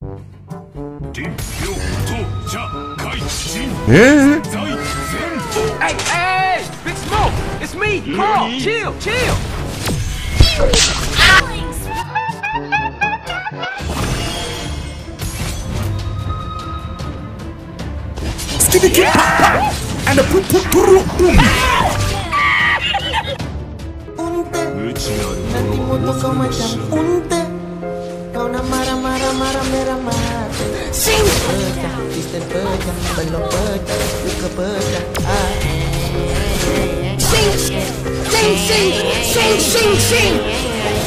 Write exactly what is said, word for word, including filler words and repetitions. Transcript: Yeah. Hey, hey, Big Smoke, it's me, Carl. Chill, chill. Skitty kick, pop, pop, and a poop, poop, poop, boom. Unte, nanimoto somajan. Unte, kauna mara mara mara mera mara. Sing. Sing! Sing! Sing! Sing! Sing! Sing!